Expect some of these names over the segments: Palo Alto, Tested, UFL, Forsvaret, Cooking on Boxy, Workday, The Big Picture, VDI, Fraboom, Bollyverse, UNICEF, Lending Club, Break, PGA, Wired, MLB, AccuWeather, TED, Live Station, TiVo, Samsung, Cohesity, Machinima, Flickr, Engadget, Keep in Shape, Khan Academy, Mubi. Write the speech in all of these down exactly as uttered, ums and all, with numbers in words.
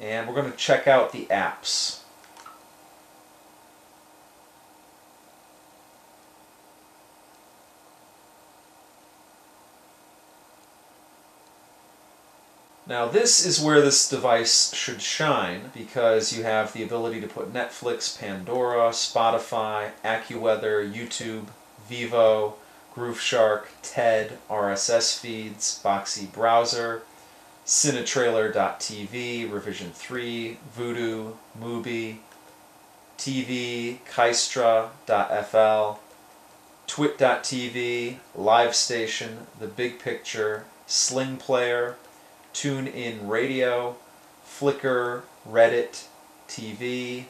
and we're going to check out the apps. Now this is where this device should shine, because you have the ability to put Netflix, Pandora, Spotify, AccuWeather, YouTube, Vivo, Grooveshark, TED, R S S feeds, Boxy Browser, Cine Trailer dot T V, Revision three, Voodoo, Mubi, T V, Kaistra dot F L, Twit dot T V, Live Station, The Big Picture, Sling Player, Tune In Radio, Flickr, Reddit, T V,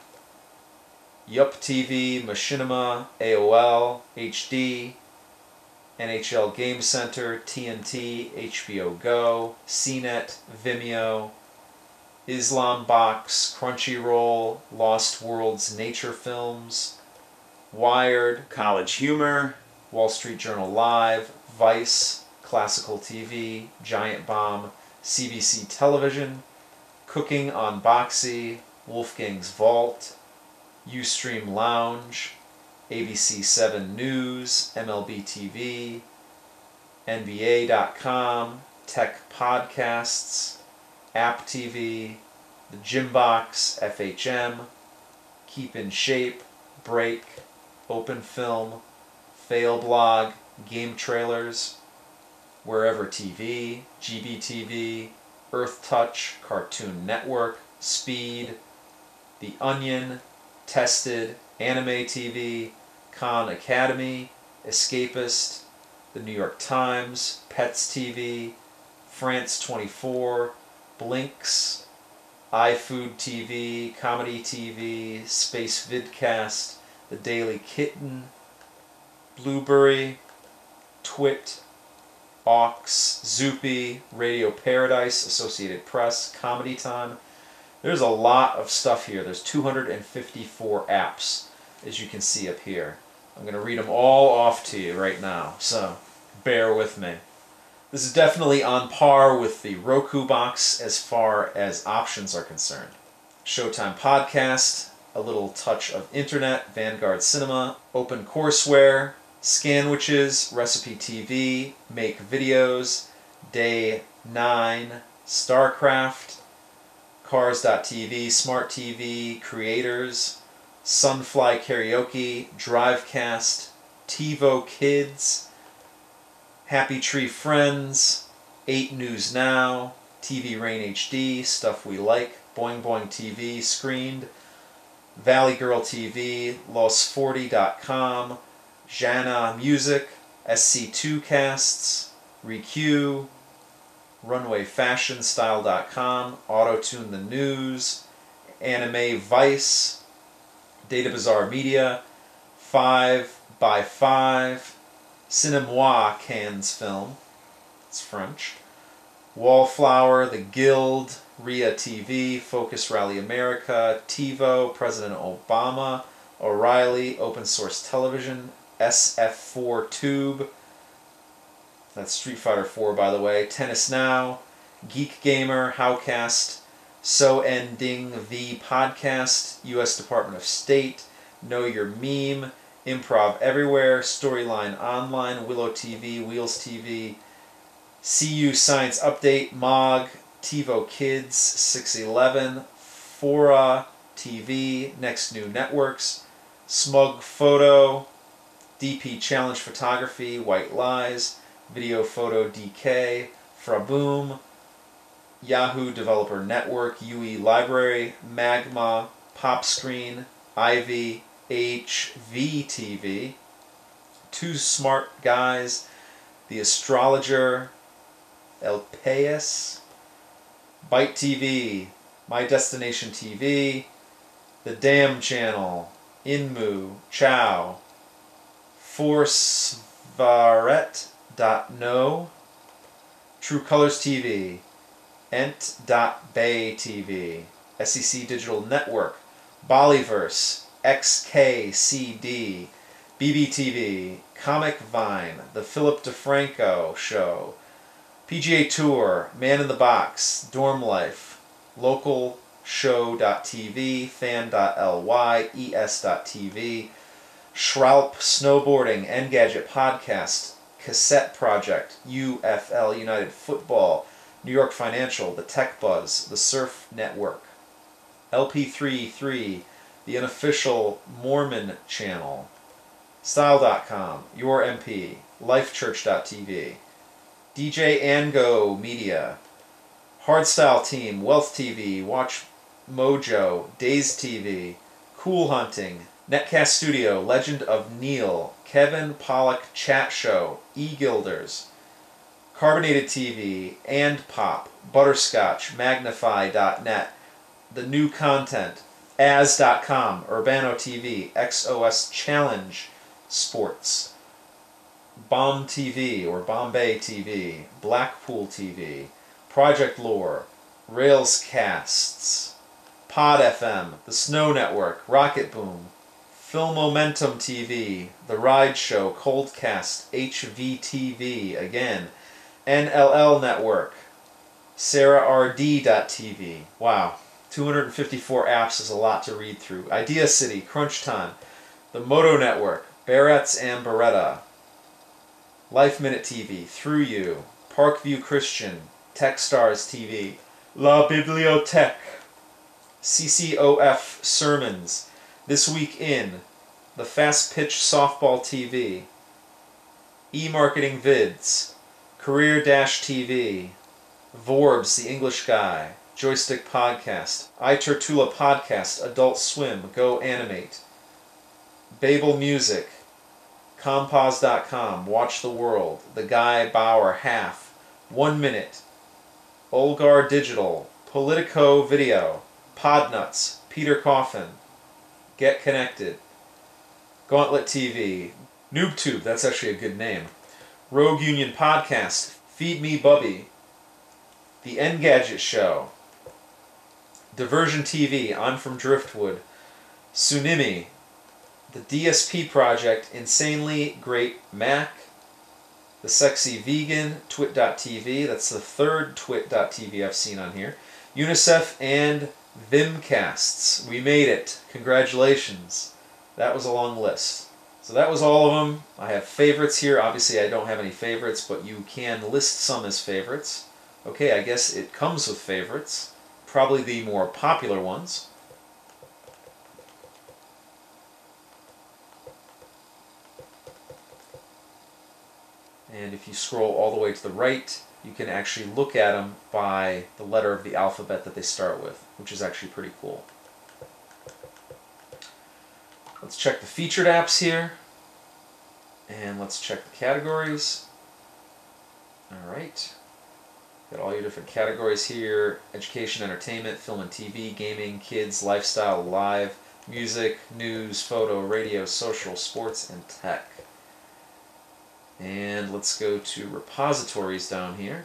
YupTV, Machinima, A O L, H D, N H L Game Center, T N T, H B O Go, C net, Vimeo, Islam Box, Crunchyroll, Lost Worlds Nature Films, Wired, College Humor, Wall Street Journal Live, Vice, Classical T V, Giant Bomb, C B C Television, Cooking on Boxy, Wolfgang's Vault, Ustream Lounge, A B C seven News, M L B T V, N B A dot com, Tech Podcasts, App T V, The Gym Box, F H M, Keep in Shape, Break, Open Film, Fail Blog, Game Trailers, Wherever T V, G B T V, Earth Touch, Cartoon Network, Speed, The Onion, Tested, Anime T V, Khan Academy, Escapist, The New York Times, Pets T V, France twenty-four, Blinks, iFood T V, Comedy T V, Space Vidcast, The Daily Kitten, Blueberry, Twit, Aux, Zoopy, Radio Paradise, Associated Press, Comedy Time. There's a lot of stuff here. There's two hundred fifty-four apps, as you can see up here. I'm going to read them all off to you right now, so bear with me. This is definitely on par with the Roku box as far as options are concerned. Showtime Podcast, A Little Touch of Internet, Vanguard Cinema, OpenCourseWare, Sandwiches, Recipe T V, Make Videos, Day nine, StarCraft, Cars dot T V, Smart T V, Creators, Sunfly Karaoke, Drivecast, TiVo Kids, Happy Tree Friends, eight News Now, T V Rain H D, Stuff We Like, Boing Boing T V, Screened, Valley Girl T V, Los forty dot com, Jana Music, S C two Casts, Req, Runway Fashion Style dot com, Autotune The News, Anime Vice, Data Bazaar Media, five by five, Cinemois Cannes Film, it's French, Wallflower, The Guild, R I A T V, Focus Rally America, TiVo, President Obama, O'Reilly, Open Source Television, S F four Tube, that's Street Fighter four by the way, Tennis Now, Geek Gamer, Howcast, So Ending the Podcast, U S Department of State, Know Your Meme, Improv Everywhere, Storyline Online, Willow T V, Wheels T V, C U Science Update, Mog, TiVo Kids, six eleven, Fora T V, Next New Networks, Smug Photo, D P Challenge Photography, White Lies, Video Photo D K, Fraboom, Yahoo Developer Network, U E Library, Magma, PopScreen, Ivy, H V T V, Two Smart Guys, The Astrologer, El Pais, Byte T V, My Destination T V, The Damn Channel, Inmu, Chow, Forsvaret dot no, True Colors T V, Ent.Bay T V, S E C Digital Network, Bollyverse, X K C D, B B T V, Comic Vine, The Philip DeFranco Show, P G A Tour, Man in the Box, Dorm Life, Local show dot t v, fan dot l y, es dot t v, Schraub Snowboarding, Engadget Podcast, Cassette Project, U F L, United Football, New York Financial, The Tech Buzz, The Surf Network, L P three three, The Unofficial Mormon Channel, Style dot com, Your M P, Life Church dot t v, D J Ango Media, Hardstyle Team, Wealth T V, Watch Mojo, Days T V, Cool Hunting, Netcast Studio, Legend of Neil, Kevin Pollack Chat Show, E-Gilders, Carbonated T V, And Pop, Butterscotch, Magnify dot net, The New Content, A S dot com, Urbano T V, X O S Challenge Sports, Bomb T V or Bombay T V, Blackpool T V, Project Lore, Rails Casts, Pod F M, The Snow Network, Rocket Boom, Film Momentum T V, The Ride Show, Coldcast, H V T V again, N L L Network, Sarah R D dot t v. Wow, two hundred fifty-four apps is a lot to read through. Idea City, Crunch Time, The Moto Network, Barrett's and Beretta, Life Minute T V, Through You, Parkview Christian, TechStars T V, La Bibliothèque, C C O F Sermons, This Week In, The Fast Pitch Softball T V, E-Marketing Vids, Career T V, Vorbs, The English Guy, Joystick Podcast, iTertula Podcast, Adult Swim, Go Animate, Babel Music, Compos dot com, Watch the World, The Guy Bauer Half, One Minute, Olgar Digital, Politico Video, Podnuts, Peter Coffin, Get Connected, Gauntlet T V, NoobTube, that's actually a good name, Rogue Union Podcast, Feed Me Bubby, The Engadget Show, Diversion T V, I'm From Driftwood, Tsunimi, The D S P Project, Insanely Great Mac, The Sexy Vegan, Twit dot t v, that's the third Twit dot t v I've seen on here, UNICEF and Vimcasts. We made it. Congratulations. That was a long list. So that was all of them. I have favorites here. Obviously, I don't have any favorites, but you can list some as favorites. Okay, I guess it comes with favorites. Probably the more popular ones. And if you scroll all the way to the right, you can actually look at them by the letter of the alphabet that they start with, which is actually pretty cool. Let's check the featured apps here. And let's check the categories. All right. Got all your different categories here. Education, entertainment, film and T V, gaming, kids, lifestyle, live, music, news, photo, radio, social, sports, and tech. And let's go to repositories down here.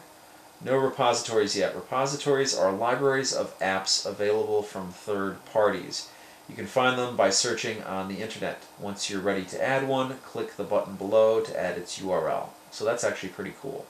No repositories yet. Repositories are libraries of apps available from third parties. You can find them by searching on the internet. Once you're ready to add one, click the button below to add its U R L. So that's actually pretty cool.